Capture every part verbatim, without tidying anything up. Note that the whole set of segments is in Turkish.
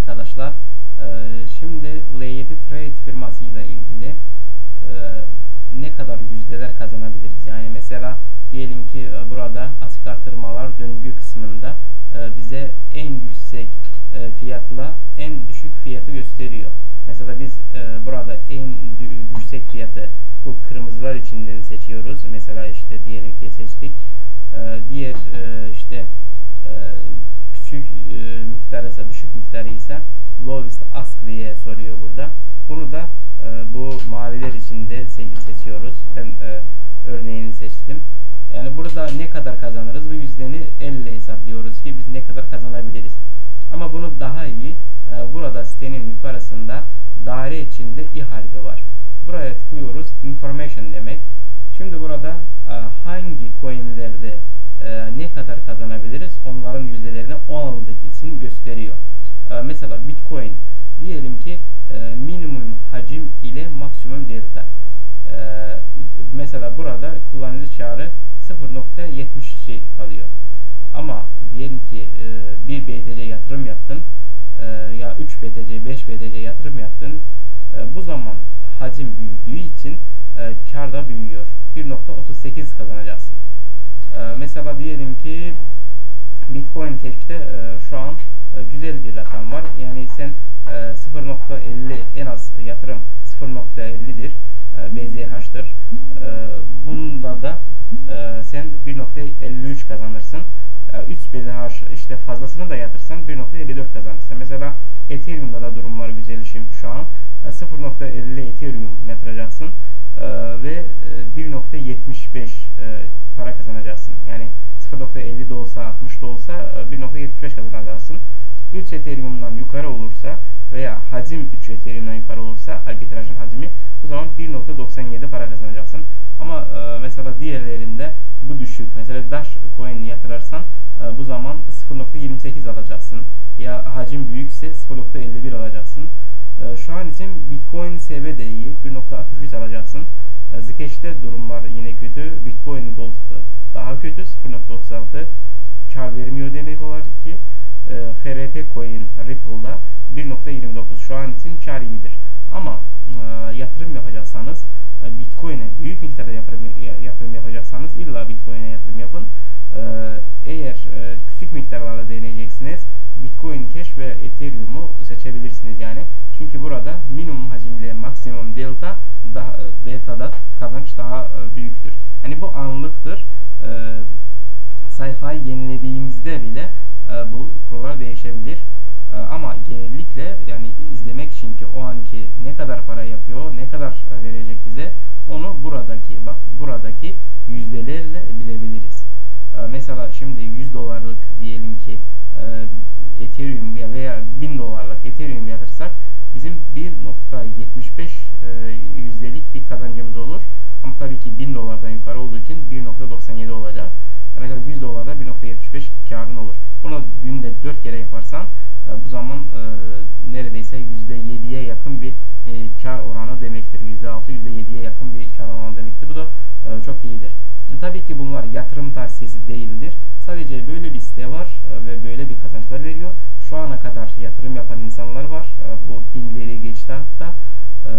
arkadaşlar. Şimdi L yedi Trade firmasıyla ilgili ne kadar yüzdeler kazanabiliriz? Yani mesela diyelim ki burada açık artırmalar döngü kısmında bize en yüksek fiyatla en düşük fiyatı gösteriyor. Mesela biz burada en yüksek fiyatı bu kırmızılar içinden seçiyoruz. Mesela işte diyelim ki seçtik. Diğer işte küçük miktar ise, düşük miktarı ise lowest ask diye soruyor burada. Bunu da e, bu maviler içinde seçiyoruz. Ben e, örneğini seçtim. Yani burada ne kadar kazanırız? Bu yüzdeni elle hesaplıyoruz ki biz ne kadar kazanabiliriz. Ama bunu daha iyi e, burada sitenin yukarısında daire içinde i harfi var. Buraya tıklıyoruz. Information demek. Şimdi burada e, hangi coinlerde e, ne kadar kazanabiliriz? Onların yüzdelerini o andaki için gösteriyor. Mesela Bitcoin diyelim ki e, minimum hacim ile maksimum delta. E, mesela burada kullanıcı çağrı sıfır nokta yetmiş iki kalıyor. Ama diyelim ki e, bir B T C yatırım yaptın e, ya üç B T C, beş B T C yatırım yaptın. E, bu zaman hacim büyüdüğü için e, kar da büyüyor. bir nokta otuz sekiz kazanacaksın. E, mesela diyelim ki Bitcoin Cash'te e, şu an güzel bir rakam var. Yani sen sıfır nokta elli en az yatırım sıfır nokta elli'dir. B Z H'tır. Bunda da sen bir nokta elli üç kazanırsın. üç B Z H işte fazlasını da yatırsan bir nokta elli dört kazanırsın. Mesela Ethereum'da da durumlar güzel şu an. sıfır nokta elli Ethereum yatıracaksın ve bir nokta yetmiş beş para kazanacaksın. Yani sıfır nokta elli de olsa altmış da olsa bir nokta yetmiş beş kazanacaksın. üç Ethereum'dan yukarı olursa veya hacim üç Ethereum'dan yukarı olursa arbitrajın hacmi bu zaman bir nokta doksan yedi para kazanacaksın. Ama e, mesela diğerlerinde bu düşük. Mesela Dash coin yatırarsan e, bu zaman sıfır nokta yirmi sekiz alacaksın. Ya hacim büyükse sıfır nokta elli bir alacaksın. E, şu an için Bitcoin S V de iyi. bir nokta altmış üç alacaksın. E, Zcash'te durumlar yine kötü. Bitcoin Gold daha kötü. sıfır nokta otuz altı kar vermiyor demek olarak ki. X R P coin Ripple'da bir nokta yirmi dokuz şu an için kar iyidir. Ama e, yatırım yapacaksanız e, Bitcoin'e büyük miktarda yatırım, yatırım yapacaksanız illa Bitcoin'e yatırım yapın. E, eğer e, küçük miktarlarla deneyeceksiniz Bitcoin Cash ve Ethereum'u seçebilirsiniz yani. Çünkü burada minimum hacimle maksimum delta daha, delta'da kazanç daha e, büyüktür. Yani bu anlıktır. E, sayfayı yenilediğimizde bile bu kurallar değişebilir ama genellikle yani izlemek için ki o anki ne kadar para yapıyor, ne kadar verecek bize onu buradaki bak buradaki yüzdelerle bilebiliriz. Mesela şimdi yüz dolarlık diyelim ki Ethereum veya bin dolarlık Ethereum yatırsak bizim bir nokta yetmiş beş yüzdelik bir kazancımız olur. Ama tabii ki bin dolardan yukarı olduğu için bir nokta doksan yedi olacak. Mesela yüz dolarda bir nokta yetmiş beş karın olur. Bunu günde dört kere yaparsan bu zaman e, neredeyse yüzde yedi'ye yakın bir e, kar oranı demektir. yüzde altı, yüzde yedi'ye yakın bir kar oranı demektir. Bu da e, çok iyidir. E, tabii ki bunlar yatırım tavsiyesi değildir. Sadece böyle bir site var e, ve böyle bir kazançlar veriyor. Şu ana kadar yatırım yapan insanlar var. E, bu binleri geçti hatta. E,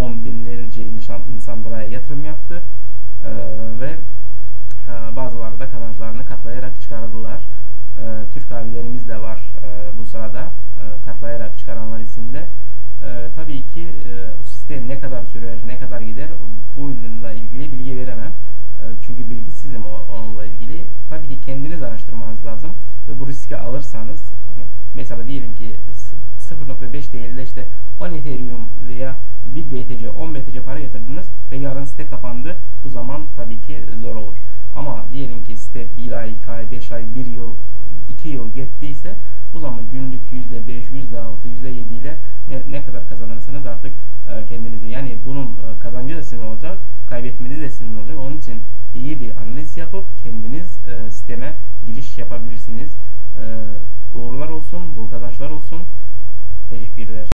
on binlerce insan, insan buraya yatırım yaptı. E, ve e, bazıları da kazançlarını katlayarak çıkardılar. Türk abilerimiz de var bu sırada katlayarak çıkaranlar içinde. Tabii ki site ne kadar sürer, ne kadar gider bununla ilgili bilgi veremem. Çünkü bilgisizim onunla ilgili. Tabii ki kendiniz araştırmanız lazım ve bu riski alırsanız mesela diyelim ki sıfır nokta beş değil de işte on Ethereum veya bir B T C, on B T C para yatırdınız ve yarın site kapandı. Bu zaman tabii ki zor olur. Ama diyelim ki site bir ay, iki ay, beş ay, bir yıl iki yıl gittiyse bu zaman günlük yüzde beş, yüzde altı, yüzde yedi ile ne, ne kadar kazanırsınız artık e, kendinizle. Yani bunun e, kazancı da sizin olacak, kaybetmeniz de sizin olacak. Onun için iyi bir analiz yapıp kendiniz e, sisteme giriş yapabilirsiniz. E, uğurlar olsun, bol kazançlar olsun. Teşekkürler.